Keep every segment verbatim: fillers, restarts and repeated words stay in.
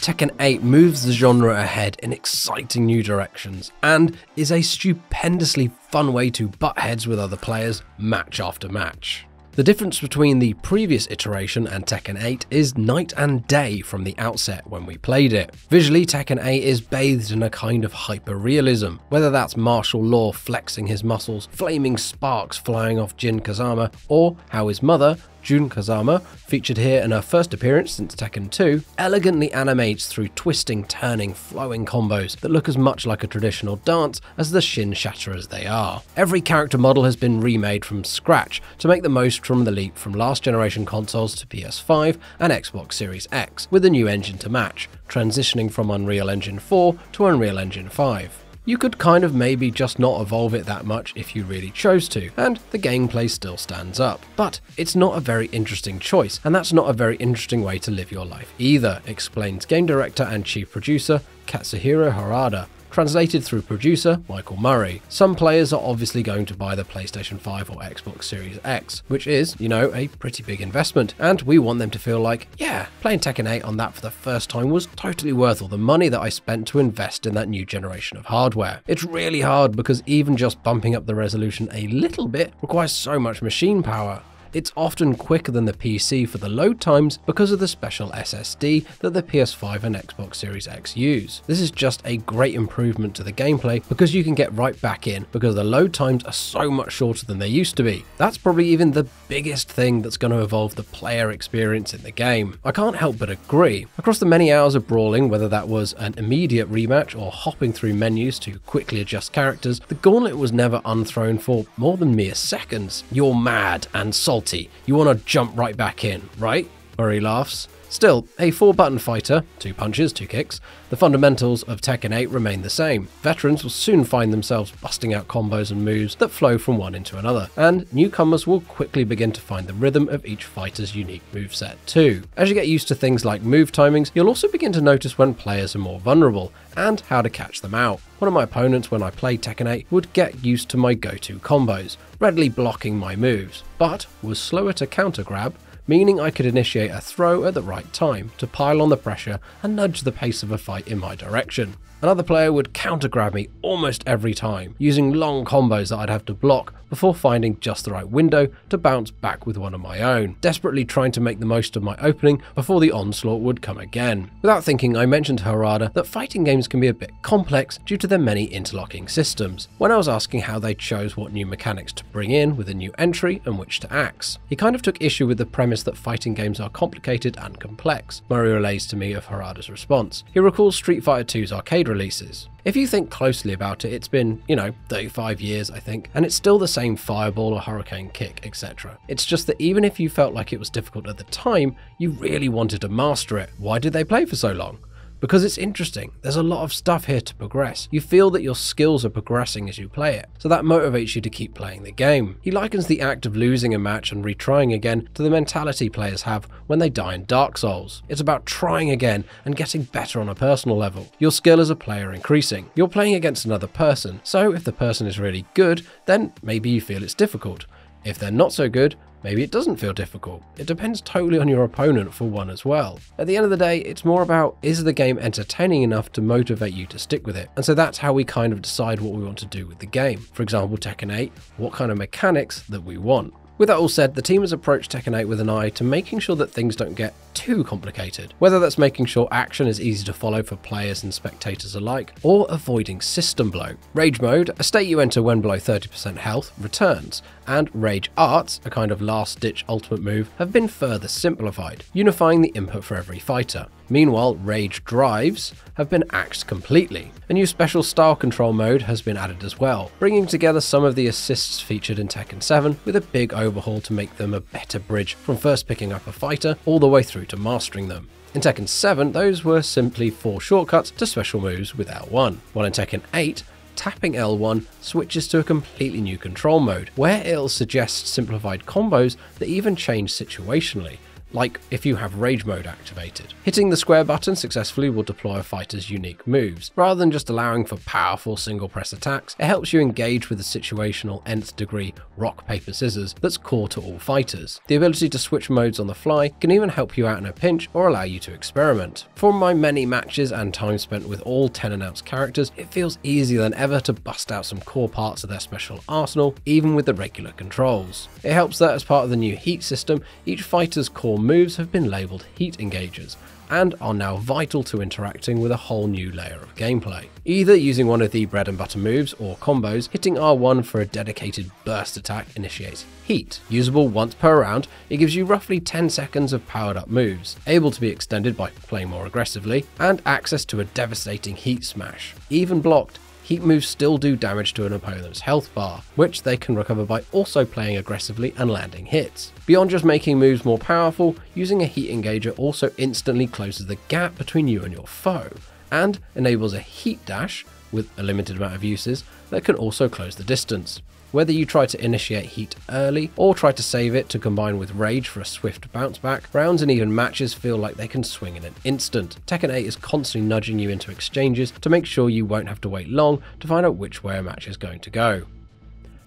Tekken eight moves the genre ahead in exciting new directions and is a stupendously fun way to butt heads with other players match after match. The difference between the previous iteration and Tekken eight is night and day from the outset when we played it. Visually, Tekken eight is bathed in a kind of hyper-realism, whether that's Marshall Law flexing his muscles, flaming sparks flying off Jin Kazama, or how his mother, Jun Kazama, featured here in her first appearance since Tekken two, elegantly animates through twisting, turning, flowing combos that look as much like a traditional dance as the shin shatterers they are. Every character model has been remade from scratch to make the most from the leap from last generation consoles to P S five and Xbox Series X, with a new engine to match, transitioning from Unreal Engine four to Unreal Engine five. You could kind of maybe just not evolve it that much if you really chose to, and the gameplay still stands up. But it's not a very interesting choice, and that's not a very interesting way to live your life either, explains game director and chief producer Katsuhiro Harada, translated through producer Michael Murray. Some players are obviously going to buy the PlayStation five or Xbox Series X, which is, you know, a pretty big investment, and we want them to feel like, yeah, playing Tekken eight on that for the first time was totally worth all the money that I spent to invest in that new generation of hardware. It's really hard because even just bumping up the resolution a little bit requires so much machine power. It's often quicker than the P C for the load times because of the special S S D that the P S five and Xbox Series X use. This is just a great improvement to the gameplay because you can get right back in because the load times are so much shorter than they used to be. That's probably even the biggest thing that's going to evolve the player experience in the game. I can't help but agree. Across the many hours of brawling, whether that was an immediate rematch or hopping through menus to quickly adjust characters, the gauntlet was never unthrown for more than mere seconds. You're mad and salty. You want to jump right back in, right? Murray laughs. Still, a four-button fighter, two punches, two kicks, the fundamentals of Tekken eight remain the same. Veterans will soon find themselves busting out combos and moves that flow from one into another, and newcomers will quickly begin to find the rhythm of each fighter's unique moveset too. As you get used to things like move timings, you'll also begin to notice when players are more vulnerable, and how to catch them out. One of my opponents when I played Tekken eight would get used to my go-to combos, readily blocking my moves, but was slower to counter-grab, meaning I could initiate a throw at the right time to pile on the pressure and nudge the pace of a fight in my direction. Another player would counter-grab me almost every time, using long combos that I'd have to block before finding just the right window to bounce back with one of my own, desperately trying to make the most of my opening before the onslaught would come again. Without thinking, I mentioned to Harada that fighting games can be a bit complex due to their many interlocking systems, when I was asking how they chose what new mechanics to bring in with a new entry and which to axe. He kind of took issue with the premise that fighting games are complicated and complex, Murray relays to me of Harada's response. He recalls Street Fighter two's arcade releases. If you think closely about it, it's been, you know, thirty-five years, I think, and it's still the same fireball or hurricane kick, et cetera. It's just that even if you felt like it was difficult at the time, you really wanted to master it. Why did they play for so long? Because it's interesting, there's a lot of stuff here to progress. You feel that your skills are progressing as you play it, so that motivates you to keep playing the game. He likens the act of losing a match and retrying again to the mentality players have when they die in Dark Souls. It's about trying again and getting better on a personal level. Your skill as a player increasing. You're playing against another person, so if the person is really good, then maybe you feel it's difficult. If they're not so good, maybe it doesn't feel difficult. It depends totally on your opponent for one as well. At the end of the day, it's more about, is the game entertaining enough to motivate you to stick with it? And so that's how we kind of decide what we want to do with the game. For example, Tekken eight, what kind of mechanics that we want. With that all said, the team has approached Tekken eight with an eye to making sure that things don't get too complicated, whether that's making sure action is easy to follow for players and spectators alike, or avoiding system bloat. Rage Mode, a state you enter when below thirty percent health, returns, and Rage Arts, a kind of last-ditch ultimate move, have been further simplified, unifying the input for every fighter. Meanwhile, Rage Drives have been axed completely. A new special style control mode has been added as well, bringing together some of the assists featured in Tekken seven with a big overhaul to make them a better bridge from first picking up a fighter all the way through to mastering them. In Tekken seven, those were simply four shortcuts to special moves with L one, while in Tekken eight, tapping L one switches to a completely new control mode, where it'll suggest simplified combos that even change situationally, like if you have Rage Mode activated. Hitting the square button successfully will deploy a fighter's unique moves. Rather than just allowing for powerful single press attacks, it helps you engage with the situational nth degree rock, paper, scissors that's core to all fighters. The ability to switch modes on the fly can even help you out in a pinch or allow you to experiment. From my many matches and time spent with all ten announced characters, it feels easier than ever to bust out some core parts of their special arsenal, even with the regular controls. It helps that as part of the new Heat system, each fighter's core moves have been labelled Heat Engagers, and are now vital to interacting with a whole new layer of gameplay. Either using one of the bread and butter moves or combos, hitting R one for a dedicated burst attack initiates Heat. Usable once per round, it gives you roughly ten seconds of powered up moves, able to be extended by playing more aggressively, and access to a devastating Heat Smash. Even blocked, Heat moves still do damage to an opponent's health bar, which they can recover by also playing aggressively and landing hits. Beyond just making moves more powerful, using a Heat Engager also instantly closes the gap between you and your foe, and enables a Heat Dash, with a limited amount of uses, that can also close the distance. Whether you try to initiate Heat early, or try to save it to combine with Rage for a swift bounce back, rounds and even matches feel like they can swing in an instant. Tekken eight is constantly nudging you into exchanges to make sure you won't have to wait long to find out which way a match is going to go.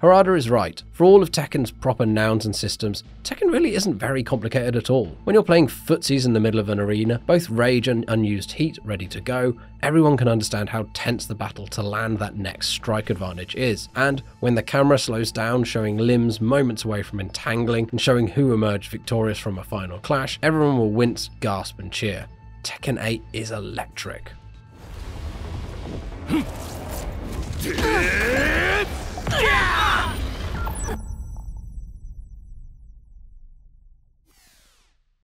Harada is right. For all of Tekken's proper nouns and systems, Tekken really isn't very complicated at all. When you're playing footsies in the middle of an arena, both Rage and unused Heat ready to go, everyone can understand how tense the battle to land that next strike advantage is. And when the camera slows down, showing limbs moments away from entangling and showing who emerged victorious from a final clash, everyone will wince, gasp and cheer. Tekken eight is electric.